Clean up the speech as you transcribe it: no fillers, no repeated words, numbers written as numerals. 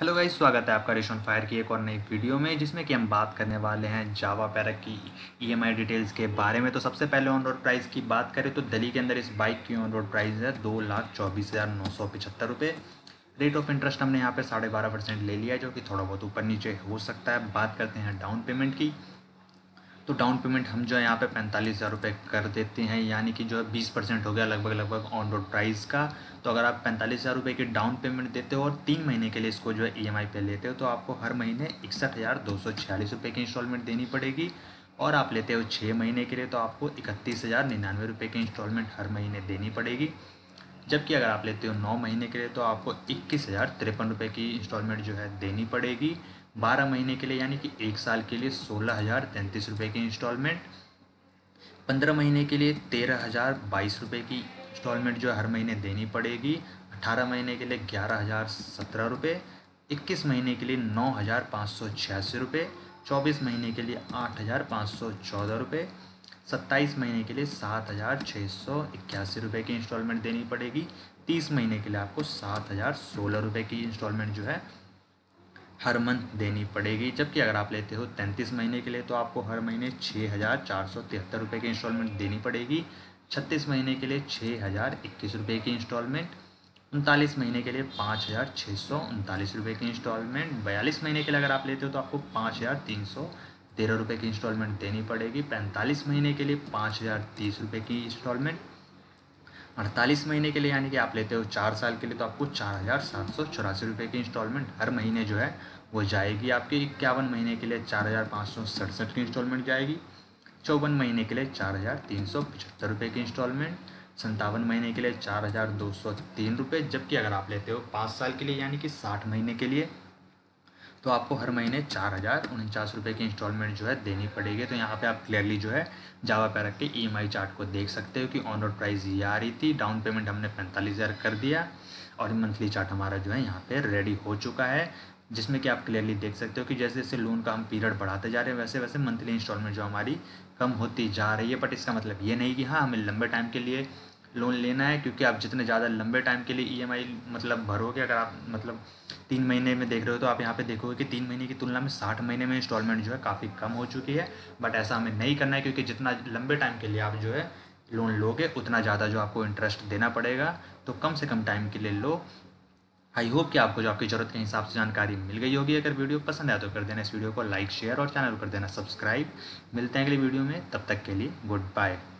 Hello guys, स्वागत है आपका रिश ऑन फायर की एक और नई वीडियो में, जिसमें कि हम बात करने वाले हैं जावा पैरक की ईएमआई डिटेल्स के बारे में। तो सबसे पहले ऑन रोड प्राइस की बात करें तो दिल्ली के अंदर इस बाइक की ऑन रोड प्राइस है 2,24,975 रुपये। रेट ऑफ इंटरेस्ट हमने यहाँ पे 12.5% ले लिया है, जो कि थोड़ा बहुत ऊपर नीचे हो सकता है। बात करते हैं डाउन पेमेंट की, तो डाउन पेमेंट हम जो है यहाँ पे 45,000 रुपये कर देते हैं, यानी कि जो है 20% हो गया लगभग ऑन रोड प्राइस का। तो अगर आप 45,000 रुपये की डाउन पेमेंट देते हो और 3 महीने के लिए इसको जो है ईएमआई पे लेते हो, तो आपको हर महीने 61,246 रुपये की इंस्टॉलमेंट देनी पड़ेगी। और आप लेते हो 6 महीने के लिए तो आपको 31,099 रुपये की इंस्टॉलमेंट हर महीने देनी पड़ेगी। जबकि अगर आप लेते हो 9 महीने के लिए तो आपको 21,053 रुपये की इंस्टॉलमेंट जो है देनी पड़ेगी। 12 महीने के लिए यानी कि 1 साल के लिए 16,033 रुपये की इंस्टॉलमेंट, 15 महीने के लिए 13,022 रुपये की इंस्टॉलमेंट जो हर महीने देनी पड़ेगी, 18 महीने के लिए 11,017 रुपये, 21 महीने के लिए 9,586 रुपये, 24 महीने के लिए 8,514 रुपये, 27 महीने के लिए 7,681 रुपये की इंस्टॉलमेंट देनी पड़ेगी, 30 महीने के लिए आपको 7,016 रुपये की इंस्टॉलमेंट जो है हर मंथ देनी पड़ेगी। जबकि अगर आप लेते हो 33 महीने के लिए तो आपको हर महीने 6,473 रुपये की इंस्टॉलमेंट देनी पड़ेगी, 36 महीने के लिए 6,021 रुपये की इंस्टॉलमेंट, 39 महीने के लिए 5,639 रुपये की इंस्टॉलमेंट, 42 महीने के लिए अगर आप लेते हो तो आपको 5,313 रुपये की इंस्टॉलमेंट देनी पड़ेगी, 45 महीने के लिए 5,030 रुपये की इंस्टॉलमेंट, 48 महीने के लिए यानी कि आप लेते हो 4 साल के लिए तो आपको 4,784 रुपये की इंस्टॉलमेंट हर महीने जो है वो जाएगी। आपके 51 महीने के लिए 4,567 की इंस्टॉलमेंट जाएगी, 54 महीने के लिए 4,375 रुपये की इंस्टॉलमेंट, 57 महीने के लिए 4,203 रुपये। जबकि अगर आप लेते हो 5 साल के लिए यानी कि 60 महीने के लिए तो आपको हर महीने 4,049 रुपये की इंस्टॉलमेंट जो है देनी पड़ेगी। तो यहाँ पे आप क्लियरली जो है जावा पैरक के ईएमआई चार्ट को देख सकते हो कि ऑन रोड प्राइस ये आ रही थी, डाउन पेमेंट हमने 45,000 कर दिया और मंथली चार्ट हमारा जो है यहाँ पे रेडी हो चुका है, जिसमें कि आप क्लियरली देख सकते हो कि जैसे जैसे लोन का हम पीरियड बढ़ाते जा रहे हैं वैसे वैसे मंथली इंस्टॉलमेंट जो हमारी कम होती जा रही है। बट इसका मतलब ये नहीं कि हाँ हमें लंबे टाइम के लिए लोन लेना है, क्योंकि आप जितने ज़्यादा लंबे टाइम के लिए ईएमआई मतलब भरोगे, अगर आप मतलब 3 महीने में देख रहे हो तो आप यहाँ पे देखोगे कि 3 महीने की तुलना में 60 महीने में इंस्टॉलमेंट जो है काफ़ी कम हो चुकी है। बट ऐसा हमें नहीं करना है, क्योंकि जितना लंबे टाइम के लिए आप जो है लोन लोगे उतना ज़्यादा जो आपको इंटरेस्ट देना पड़ेगा, तो कम से कम टाइम के लिए लो। आई होप कि आपको जो आपकी ज़रूरत के हिसाब से जानकारी मिल गई होगी। अगर वीडियो पसंद आया तो कर देना इस वीडियो को लाइक, शेयर और चैनल को कर देना सब्सक्राइब। मिलते हैं अगली वीडियो में, तब तक के लिए गुड बाय।